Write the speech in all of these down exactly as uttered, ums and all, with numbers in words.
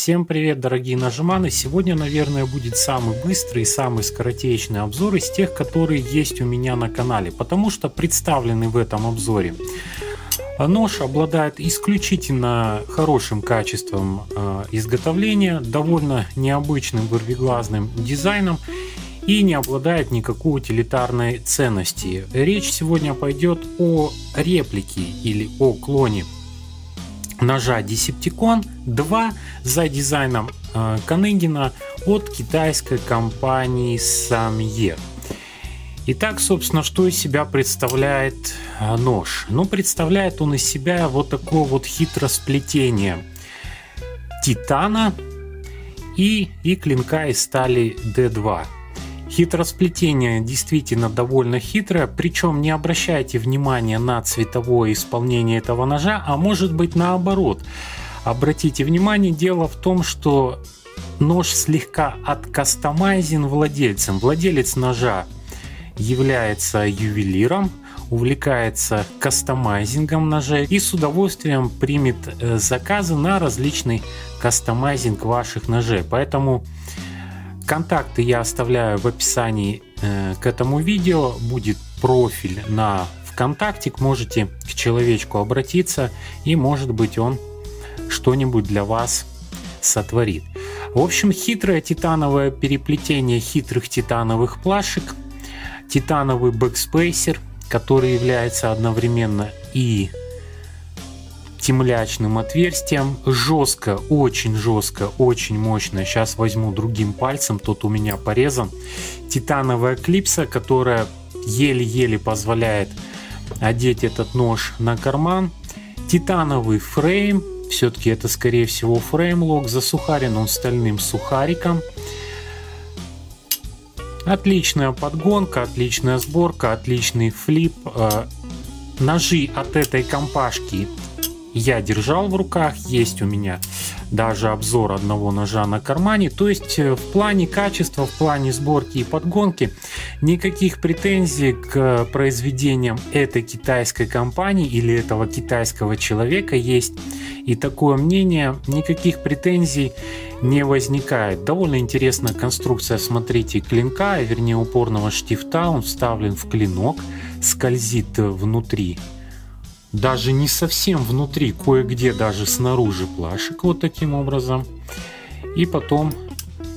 Всем привет, дорогие нажиманы! Сегодня, наверное, будет самый быстрый и самый скоротечный обзор из тех, которые есть у меня на канале, потому что представленный в этом обзоре нож обладает исключительно хорошим качеством изготовления, довольно необычным вырвиглазным дизайном и не обладает никакой утилитарной ценности. Речь сегодня пойдет о реплике или о клоне ножа Десептикон два за дизайном э, Коныгина от китайской компании Samye. Итак, собственно, что из себя представляет нож? Ну, представляет он из себя вот такое вот хитросплетение титана и, и клинка из стали дэ два. Хитросплетение действительно довольно хитрое, причем не обращайте внимания на цветовое исполнение этого ножа, а может быть наоборот. Обратите внимание, дело в том, что нож слегка откастомайзен владельцем. Владелец ножа является ювелиром, увлекается кастомайзингом ножей и с удовольствием примет заказы на различный кастомайзинг ваших ножей. Поэтому контакты я оставляю в описании э, к этому видео. Будет профиль на ВКонтакте, можете к человечку обратиться, и может быть он что-нибудь для вас сотворит. В общем, хитрое титановое переплетение хитрых титановых плашек, титановый бэкспейсер, который является одновременно и темлячным отверстием, жестко, очень жестко, очень мощно. Сейчас возьму другим пальцем, тот у меня порезан. Титановая клипса, которая еле-еле позволяет одеть этот нож на карман. Титановый фрейм, все-таки это скорее всего фреймлок, засухарен он стальным сухариком. Отличная подгонка, отличная сборка, отличный флип. Ножи от этой компашки я держал в руках, есть у меня даже обзор одного ножа на кармане. То есть в плане качества, в плане сборки и подгонки никаких претензий к произведениям этой китайской компании или этого китайского человека есть. И такое мнение, никаких претензий не возникает. Довольно интересная конструкция, смотрите, клинка, вернее упорного штифта. Он вставлен в клинок, скользит внутри. Даже не совсем внутри, кое-где даже снаружи плашек вот таким образом. И потом,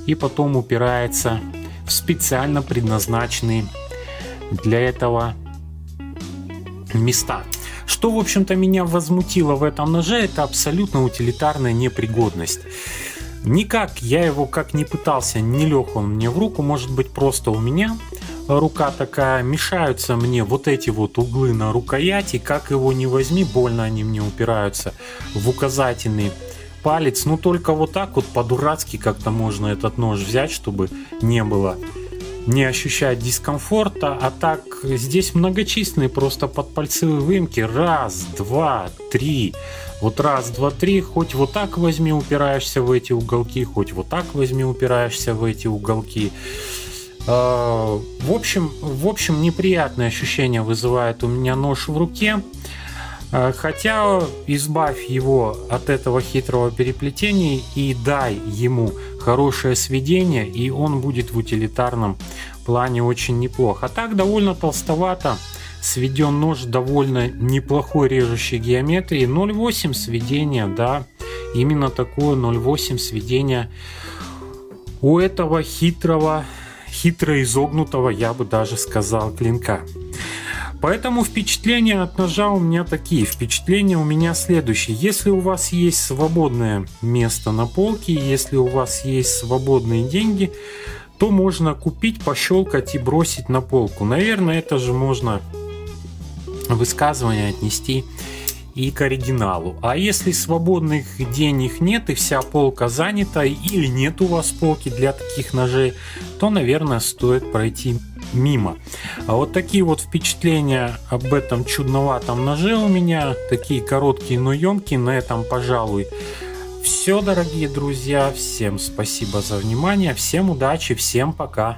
и потом упирается в специально предназначенные для этого места. Что, в общем-то, меня возмутило в этом ноже, это абсолютно утилитарная непригодность. Никак я его как не пытался, не лег он мне в руку, может быть просто у меня рука такая, мешаются мне вот эти вот углы на рукояти, как его не возьми, больно они мне упираются в указательный палец. Ну только вот так вот по-дурацки как-то можно этот нож взять, чтобы не было, не ощущать дискомфорта. А так здесь многочисленные просто подпальцевые выемки, раз, два, три, вот раз, два, три, хоть вот так возьми, упираешься в эти уголки, хоть вот так возьми, упираешься в эти уголки. В общем, в общем, неприятное ощущение вызывает у меня нож в руке. Хотя избавь его от этого хитрого переплетения и дай ему хорошее сведение, и он будет в утилитарном плане очень неплохо. А так довольно толстовато сведен нож, довольно неплохой режущей геометрии. ноль восемь сведения, да, именно такое ноль восемь сведения у этого хитрого хитро изогнутого, я бы даже сказал, клинка. Поэтому впечатления от ножа у меня такие. Впечатления у меня следующие. Если у вас есть свободное место на полке, если у вас есть свободные деньги, то можно купить, пощелкать и бросить на полку. Наверное, это же можно высказывание отнести и к оригиналу. А если свободных денег нет и вся полка занята, или нет у вас полки для таких ножей, то, наверное, стоит пройти мимо. А вот такие вот впечатления об этом чудноватом ноже у меня, такие короткие, но емкие. На этом, пожалуй, все, дорогие друзья. Всем спасибо за внимание, всем удачи, всем пока.